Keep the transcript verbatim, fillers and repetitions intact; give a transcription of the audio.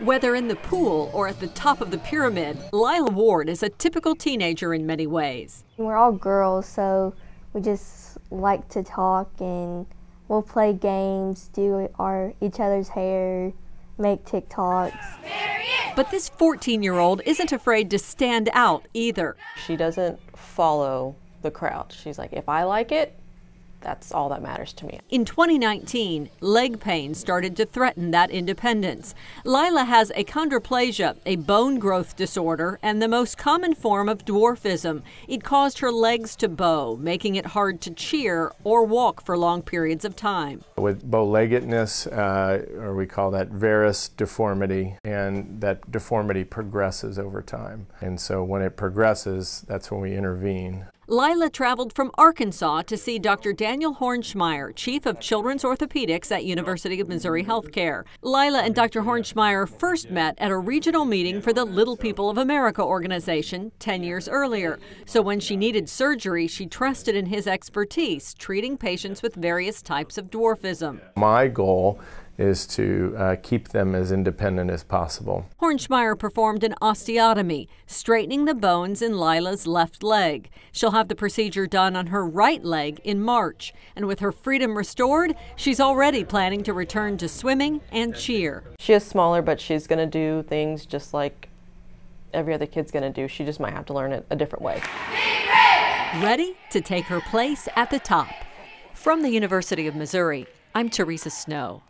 Whether in the pool or at the top of the pyramid, Lila Ward is a typical teenager in many ways. We're all girls, so we just like to talk, and we'll play games, do our each other's hair, make TikToks. But this fourteen-year-old isn't afraid to stand out either. She doesn't follow the crowd. She's like, if I like it, that's all that matters to me. In twenty nineteen, leg pain started to threaten that independence. Lila has achondroplasia, a bone growth disorder, and the most common form of dwarfism. It caused her legs to bow, making it hard to cheer or walk for long periods of time. With bow-leggedness, uh, or we call that varus deformity, and that deformity progresses over time. And so when it progresses, that's when we intervene. Lila traveled from Arkansas to see Doctor Daniel Hoernschemeyer, Chief of Children's Orthopedics at University of Missouri Healthcare. Lila and Doctor Hoernschemeyer first met at a regional meeting for the Little People of America organization ten years earlier. So when she needed surgery, she trusted in his expertise, treating patients with various types of dwarfism. My goal is to uh, keep them as independent as possible. Hoernschemeyer performed an osteotomy, straightening the bones in Lila's left leg. She'll have the procedure done on her right leg in March. And with her freedom restored, she's already planning to return to swimming and cheer. She is smaller, but she's going to do things just like every other kid's going to do. She just might have to learn it a different way. Ready to take her place at the top. From the University of Missouri, I'm Teresa Snow.